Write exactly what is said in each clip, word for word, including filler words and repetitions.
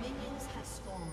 Minions have spawned.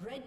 Red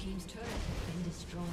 Team's turret has been destroyed.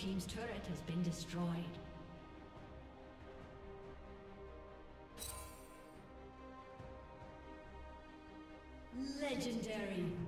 team's turret has been destroyed. Legendary.